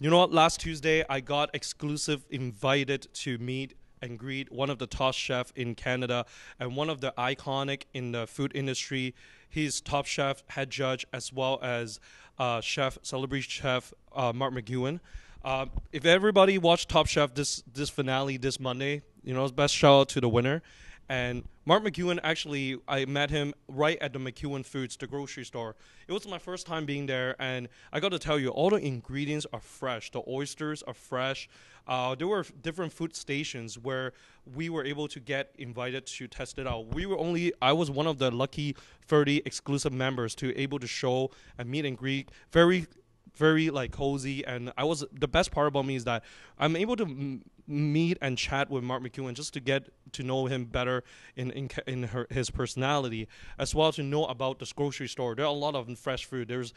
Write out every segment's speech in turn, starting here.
You know what? Last Tuesday, I got exclusive invited to meet and greet one of the top chefs in Canada and one of the iconic in the food industry. He's Top Chef head judge, as well as celebrity chef Mark McEwan. If everybody watched Top Chef this finale this Monday, you know, best shout out to the winner. And Mark McEwan, actually, I met him right at the McEwan Foods, the grocery store. It was my first time being there, and I got to tell you, all the ingredients are fresh. The oysters are fresh. There were different food stations where we were able to get invited to test it out. I was one of the lucky 30 exclusive members to able to show and meet and greet. Very like cozy, and the best part about me is that I'm able to meet and chat with Mark McEwan just to get to know him better in his personality, as well to know about this grocery store. There are a lot of fresh food. There's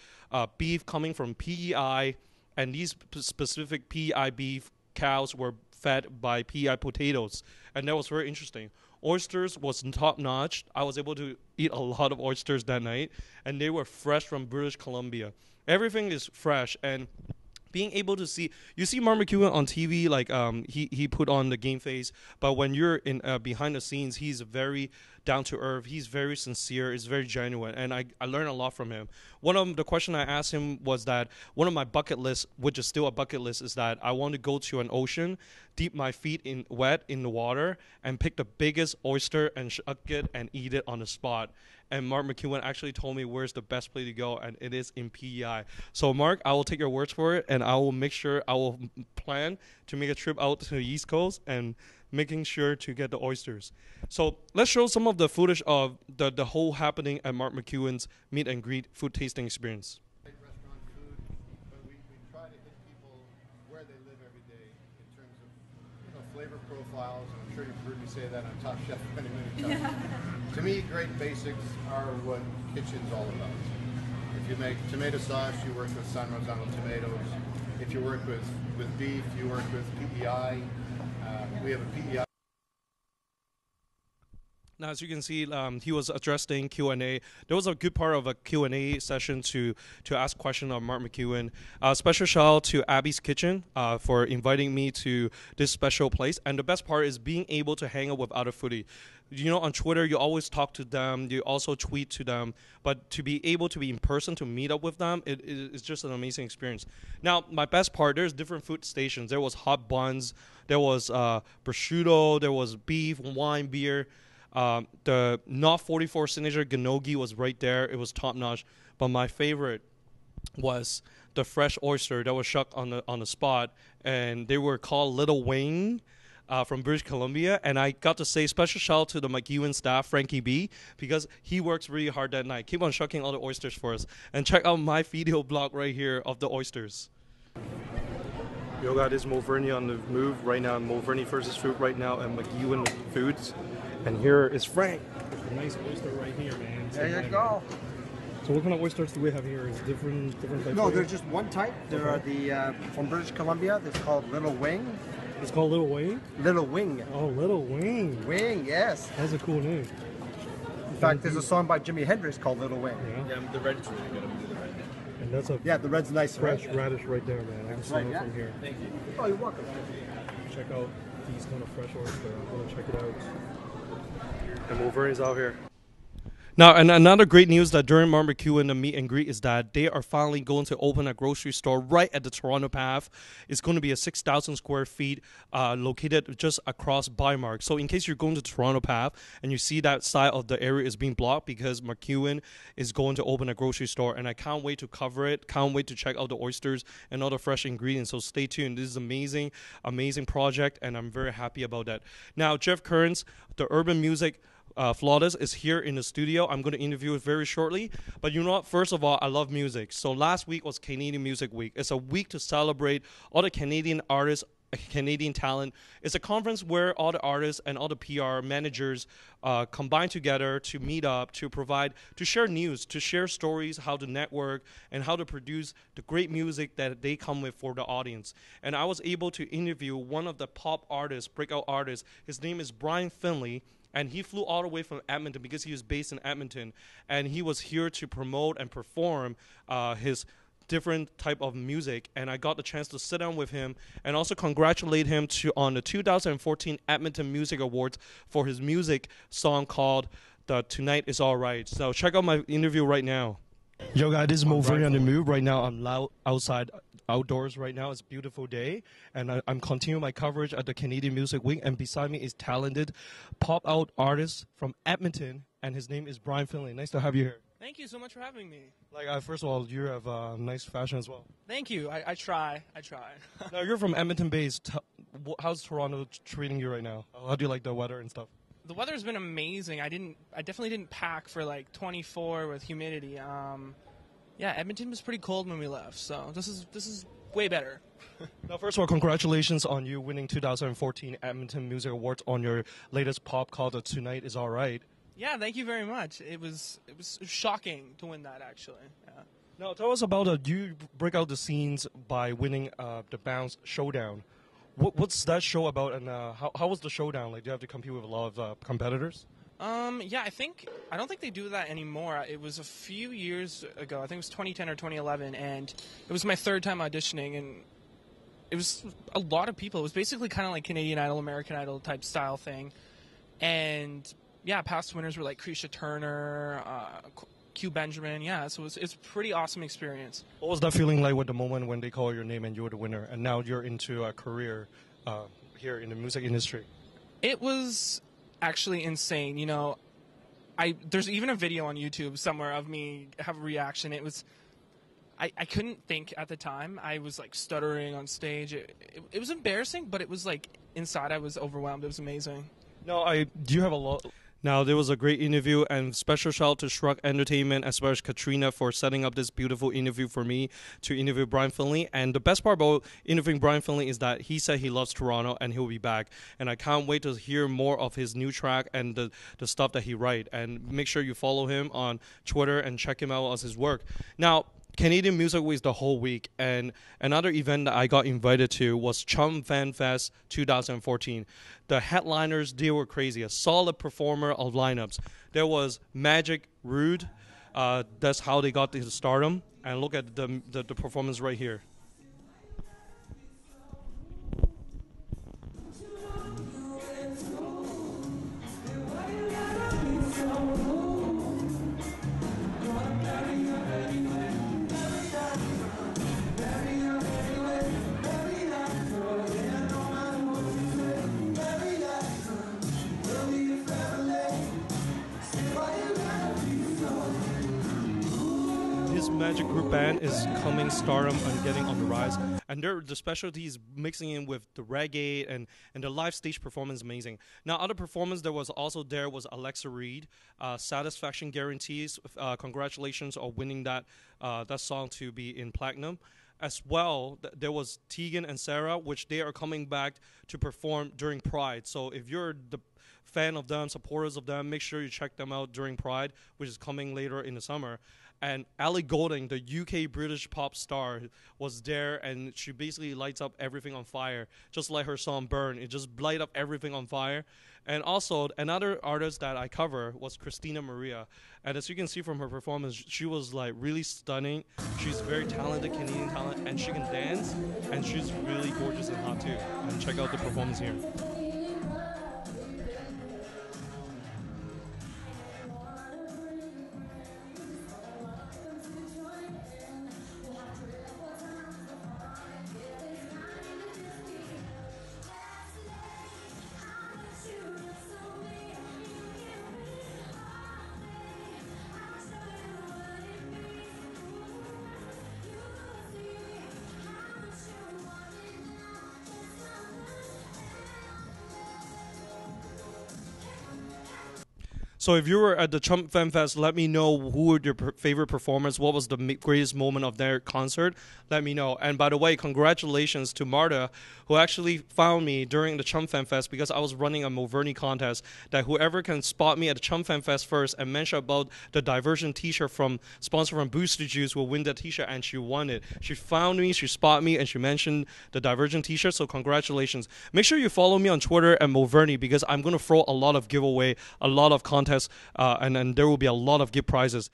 beef coming from PEI, and these specific PEI beef cows were fed by PEI potatoes, and that was very interesting. Oysters was top notch. I was able to eat a lot of oysters that night, and they were fresh from British Columbia. Everything is fresh, and being able to see, you see Mark McEwan on TV, like he put on the game face, but when you're in behind the scenes, he's very down to earth. He's very sincere. It's very genuine, and I learned a lot from him. One of the question I asked him was that one of my bucket lists, which is still a bucket list, is that I want to go to an ocean, dip my feet in wet in the water, and pick the biggest oyster and shuck it and eat it on the spot. And Mark McEwan actually told me where's the best place to go, and it is in PEI. So, Mark, I will take your words for it, and I will make sure I will plan to make a trip out to the East Coast and making sure to get the oysters. So let's show some of the footage of the whole happening at Mark McEwan's meet and greet food tasting experience. Restaurant food, but we try to hit people where they live every day in terms of, you know, flavor profiles. I'm sure you've heard me say that on Top Chef many, many times. To me, great basics are what kitchen's all about. If you make tomato sauce, you work with San Marzano tomatoes. If you work with beef, you work with PEI. We have a PEI. Now, as you can see, he was addressing Q&A. There was a good part of a Q&A session to ask questions of Mark McEwan. Special shout out to Abby's Kitchen for inviting me to this special place. And the best part is being able to hang out with other foodie. You know, on Twitter, you always talk to them. You also tweet to them. But to be able to be in person, to meet up with them, it's just an amazing experience. Now, my best part, there's different food stations. There was hot buns. There was prosciutto. There was beef, wine, beer. The North 44 signature Ganogi was right there. It was top notch. But my favorite was the fresh oyster that was shucked on the spot, and they were called Little Wing from British Columbia. And I got to say special shout out to the McEwan staff, Frankie B, because he works really hard that night. Keep on shucking all the oysters for us. And check out my video blog right here of the oysters. Yo, guys, this is MoVernie on the move right now. MoVernie versus Food right now at McEwan Foods. And here is Frank. There's a nice oyster right here, man. There you go. So what kind of oysters do we have here? Is different types? No, there's just one type. There are the from British Columbia. It's called Little Wing. It's called Little Wing? Little Wing. Oh, Little Wing. Wing, yes. That's a cool name. In fact, there's a song by Jimi Hendrix called Little Wing. Yeah, yeah, the red's really good. I'm gonna do the red. And that's the red's nice. Fresh radish right there, man. I can smell it from here. Thank you. Oh, you're welcome. Check out these kind of fresh oysters. I'm gonna check it out. And MoVernie's out here. Now, and another great news that during Mark McEwan and the meet and greet is that they are finally going to open a grocery store right at the Toronto Path. It's going to be a 6,000 square feet located just across Bymark. So in case you're going to Toronto Path and you see that side of the area is being blocked because McEwan is going to open a grocery store, and I can't wait to cover it. Can't wait to check out the oysters and all the fresh ingredients. So stay tuned. This is amazing, amazing project, and I'm very happy about that. Now, Jeff Kearns, the urban music Flawless is here in the studio. I'm going to interview it very shortly. But you know what? First of all, I love music. So last week was Canadian Music Week. It's a week to celebrate all the Canadian artists, Canadian talent. It's a conference where all the artists and all the PR managers combine together to meet up, to share news, to share stories, how to network, and how to produce the great music that they come with for the audience. And I was able to interview one of the pop artists, breakout artists. His name is Bryan Finlay. And he flew all the way from Edmonton because he was based in Edmonton. And he was here to promote and perform his different type of music, and I got the chance to sit down with him and also congratulate him on the 2014 Edmonton Music Awards for his music song called "The Tonight is Alright." So check out my interview right now. Yo guys, this is MoVernie on the Move. Right now I'm outdoors right now. It's a beautiful day, and I'm continuing my coverage at the Canadian Music Week, and beside me is talented pop out artist from Edmonton, and his name is Bryan Finlay. Nice to have you here. Thank you so much for having me. Like, first of all, you have nice fashion as well. Thank you. I try. Now, you're from Edmonton based. How's Toronto treating you right now? How do you like the weather and stuff? The weather's been amazing. I definitely didn't pack for like 24 with humidity. Yeah, Edmonton was pretty cold when we left, so this is way better. Now, first of all, congratulations on you winning 2014 Edmonton Music Awards on your latest pop called "The Tonight Is Alright." Yeah, thank you very much. It was shocking to win that, actually. Yeah. Now, tell us about you break out the scenes by winning the Bounce Showdown. What's that show about, and how was the showdown? Like, do you have to compete with a lot of competitors? Yeah, I don't think they do that anymore. It was a few years ago. I think it was 2010 or 2011, and it was my third time auditioning, and it was a lot of people. It was basically kind of like Canadian Idol, American Idol type style thing. And yeah, past winners were like Krisha Turner, Q Benjamin. Yeah, so it's a pretty awesome experience. What was that feeling like with the moment when they call your name and you were the winner, and now you're into a career here in the music industry? It was actually insane. You know, there's even a video on YouTube somewhere of me have a reaction. It was, I couldn't think at the time. I was like stuttering on stage. It was embarrassing, but it was like inside I was overwhelmed. It was amazing. No, you have a lot. Now, there was a great interview, and special shout out to Shrug Entertainment as well as Katrina for setting up this beautiful interview for me to interview Bryan Finlay. And the best part about interviewing Bryan Finlay is that he said he loves Toronto and he'll be back. And I can't wait to hear more of his new track and the stuff that he write. And make sure you follow him on Twitter and check him out as his work. Now, Canadian Music Week is the whole week, and another event that I got invited to was Chum Fan Fest 2014. The headliners, they were crazy, a solid performer of lineups. There was Magic Rude, that's how they got to stardom, and look at the performance right here. Magic Group Band is coming stardom and getting on the rise, and the specialties mixing in with the reggae and the live stage performance, amazing. Now, other performance that was also there was Alyssa Reid, Satisfaction Guarantees. Congratulations on winning that song to be in platinum. As well, there was Tegan and Sarah, which they are coming back to perform during Pride. So if you're the fan of them, supporters of them, make sure you check them out during Pride, which is coming later in the summer. And Ellie Goulding, the UK British pop star, was there, and she basically lights up everything on fire, just like her song "Burn." It just light up everything on fire. And also another artist that I cover was Kristina Maria, and as you can see from her performance, she was like really stunning. She's very talented, Canadian talent, and she can dance, and she's really gorgeous and hot too. And check out the performance here. So if you were at the Chum Fan Fest, let me know who were your favorite performers. What was the greatest moment of their concert? Let me know. And by the way, congratulations to Marta, who actually found me during the Chum Fan Fest, because I was running a MoVernie contest that whoever can spot me at the Chum Fan Fest first and mention about the Divergent t-shirt sponsored from Boosted Juice will win that t-shirt, and she won it. She found me, she spotted me, and she mentioned the Divergent t-shirt, so congratulations. Make sure you follow me on Twitter at MoVernie, because I'm going to throw a lot of giveaway, a lot of contests, and there will be a lot of gift prizes.